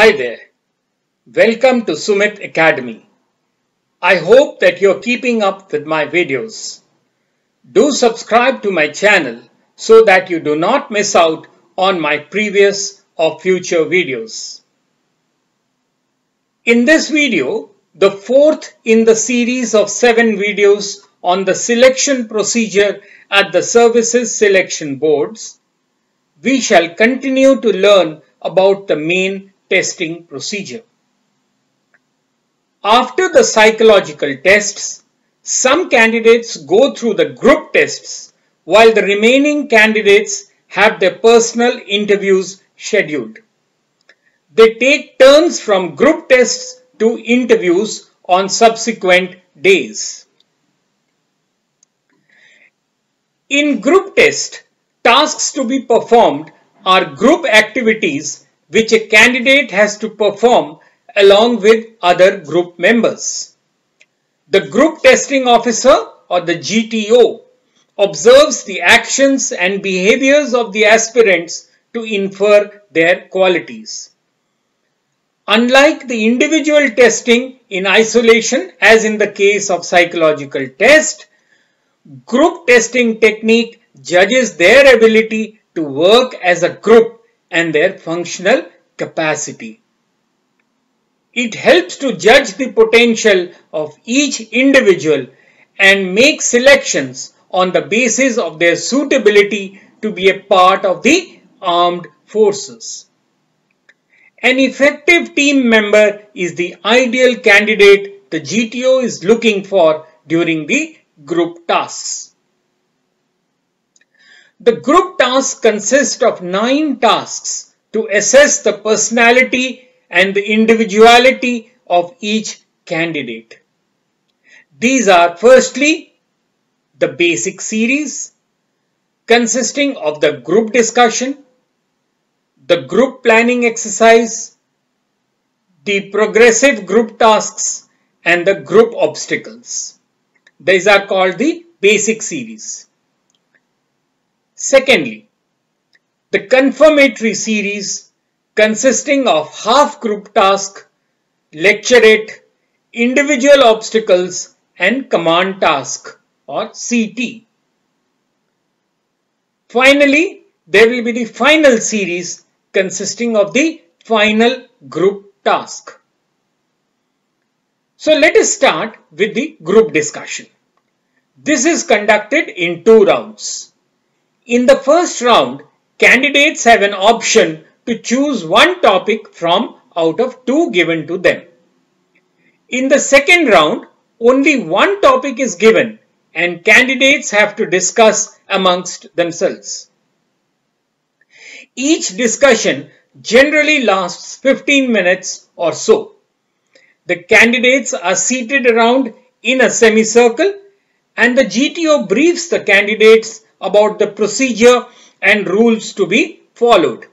Hi there. Welcome to Sumit Academy. I hope that you're keeping up with my videos. Do subscribe to my channel so that you do not miss out on my previous or future videos. In this video, the fourth in the series of 7 videos on the selection procedure at the services selection boards, we shall continue to learn about the main testing procedure. After the psychological tests, some candidates go through the group tests while the remaining candidates have their personal interviews scheduled. They take turns from group tests to interviews on subsequent days. In group test, tasks to be performed are group activities which a candidate has to perform along with other group members. The group testing officer or the GTO observes the actions and behaviors of the aspirants to infer their qualities. Unlike the individual testing in isolation, as in the case of psychological test, group testing technique judges their ability to work as a group and their functional capacity. It helps to judge the potential of each individual and make selections on the basis of their suitability to be a part of the armed forces. An effective team member is the ideal candidate the GTO is looking for during the group tasks. The group tasks consist of 9 tasks to assess the personality and the individuality of each candidate. These are firstly the basic series consisting of the group discussion, the group planning exercise, the progressive group tasks and the group obstacles. These are called the basic series. Secondly, the confirmatory series consisting of half group task, lecturate, individual obstacles and command task or CT. Finally, there will be the final series consisting of the final group task. So let us start with the group discussion. This is conducted in 2 rounds. In the first round, candidates have an option to choose one topic from out of 2 given to them. In the second round, only one topic is given and candidates have to discuss amongst themselves. Each discussion generally lasts 15 minutes or so. The candidates are seated around in a semicircle and the GTO briefs the candidates about the procedure and rules to be followed.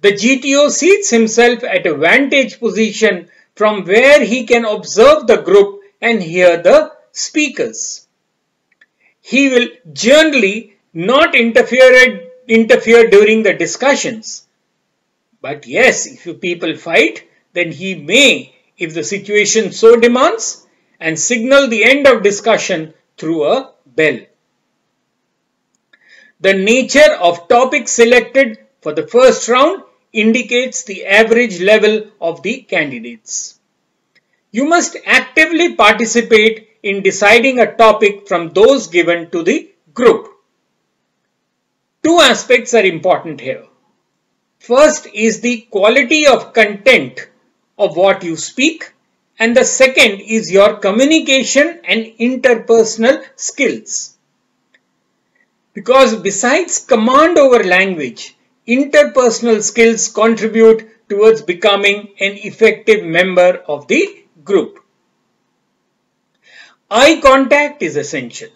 The GTO seats himself at a vantage position from where he can observe the group and hear the speakers. He will generally not interfere during the discussions. But yes, if you people fight, then he may, if the situation so demands, and signal the end of discussion through a bell. The nature of topics selected for the first round indicates the average level of the candidates. You must actively participate in deciding a topic from those given to the group. 2 aspects are important here. First is the quality of content of what you speak, and the second is your communication and interpersonal skills. Because besides command over language, interpersonal skills contribute towards becoming an effective member of the group. Eye contact is essential.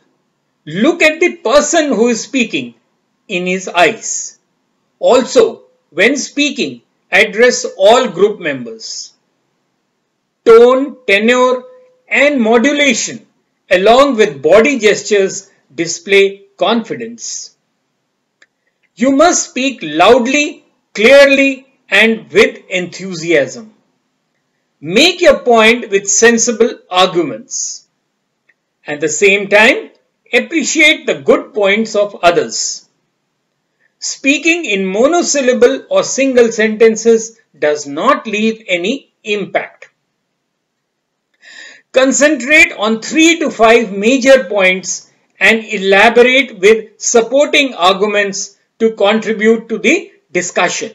Look at the person who is speaking in his eyes. Also, when speaking, address all group members. Tone, tenor and modulation along with body gestures display confidence. You must speak loudly, clearly and with enthusiasm. Make your point with sensible arguments. At the same time, appreciate the good points of others. Speaking in monosyllable or single sentences does not leave any impact. Concentrate on 3 to 5 major points and elaborate with supporting arguments to contribute to the discussion.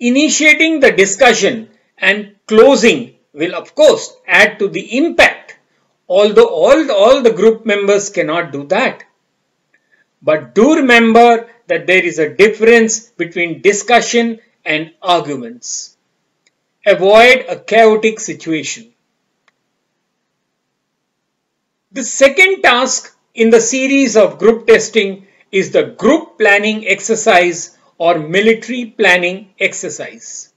Initiating the discussion and closing will of course add to the impact, although all the group members cannot do that. But do remember that there is a difference between discussion and arguments. Avoid a chaotic situation. The second task in the series of group testing is the group planning exercise or military planning exercise.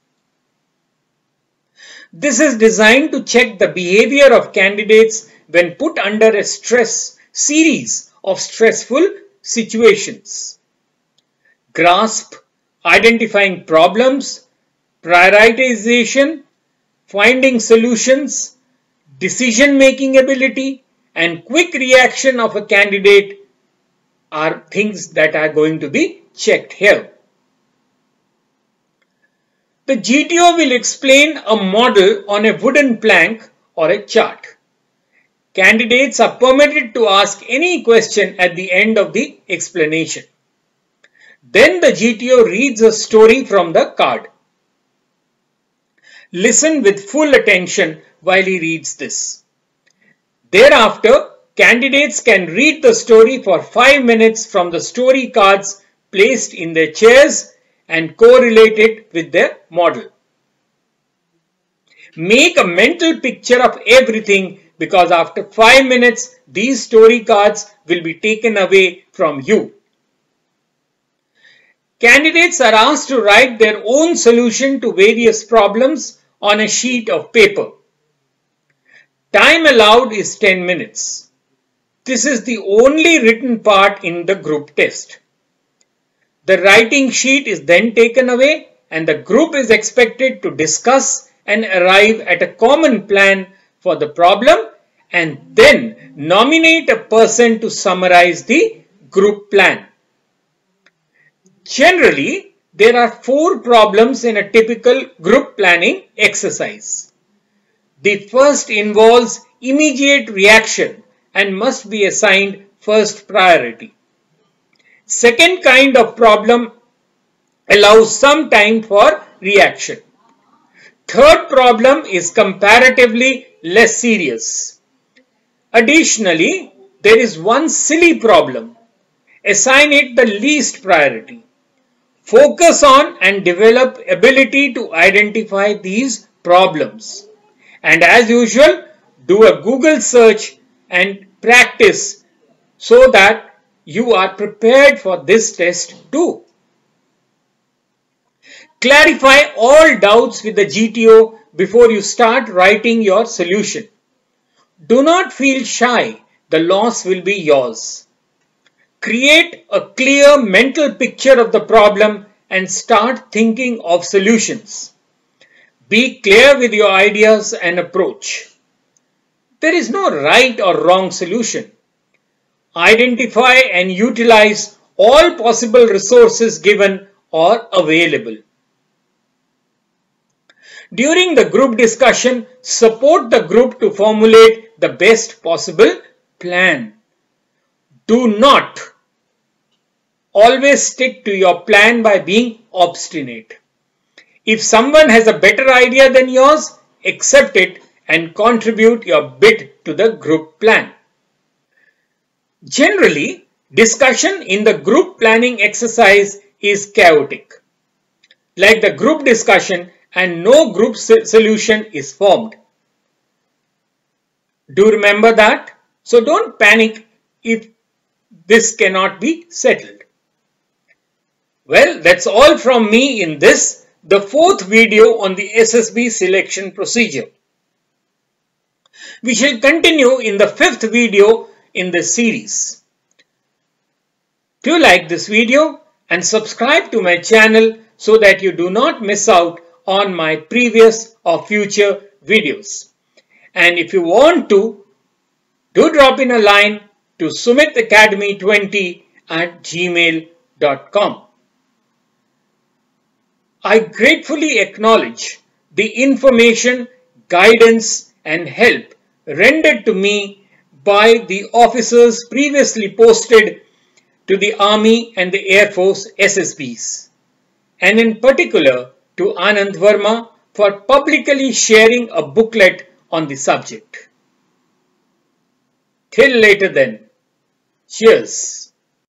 This is designed to check the behavior of candidates when put under a series of stressful situations. Grasp, identifying problems, prioritization, finding solutions, decision-making ability, and quick reaction of a candidate are things that are going to be checked here. The GTO will explain a model on a wooden plank or a chart. Candidates are permitted to ask any question at the end of the explanation. Then the GTO reads a story from the card. Listen with full attention while he reads this. Thereafter, candidates can read the story for 5 minutes from the story cards placed in their chairs and correlate it with their model. Make a mental picture of everything, because after 5 minutes, these story cards will be taken away from you. Candidates are asked to write their own solution to various problems on a sheet of paper. Time allowed is 10 minutes. This is the only written part in the group test. The writing sheet is then taken away and the group is expected to discuss and arrive at a common plan for the problem and then nominate a person to summarize the group plan. Generally, there are 4 problems in a typical group planning exercise. The first involves immediate reaction and must be assigned first priority. Second kind of problem allows some time for reaction. Third problem is comparatively less serious. Additionally, there is one silly problem. Assign it the least priority. Focus on and develop ability to identify these problems. And as usual, do a Google search and practice so that you are prepared for this test too. Clarify all doubts with the GTO before you start writing your solution. Do not feel shy. The loss will be yours. Create a clear mental picture of the problem and start thinking of solutions. Be clear with your ideas and approach. There is no right or wrong solution. Identify and utilize all possible resources given or available. During the group discussion, support the group to formulate the best possible plan. Do not always stick to your plan by being obstinate. If someone has a better idea than yours, accept it and contribute your bit to the group plan. Generally, discussion in the group planning exercise is chaotic, like the group discussion, and no group solution is formed. Do remember that? So don't panic if this cannot be settled. Well, that's all from me in this, the 4th video on the SSB selection procedure. We shall continue in the 5th video in this series. Do like this video and subscribe to my channel so that you do not miss out on my previous or future videos. And if you want to, do drop in a line to sumitacademy20@gmail.com. I gratefully acknowledge the information, guidance and help rendered to me by the officers previously posted to the Army and the Air Force SSBs, and in particular to Anand Verma for publicly sharing a booklet on the subject. Till later then, cheers.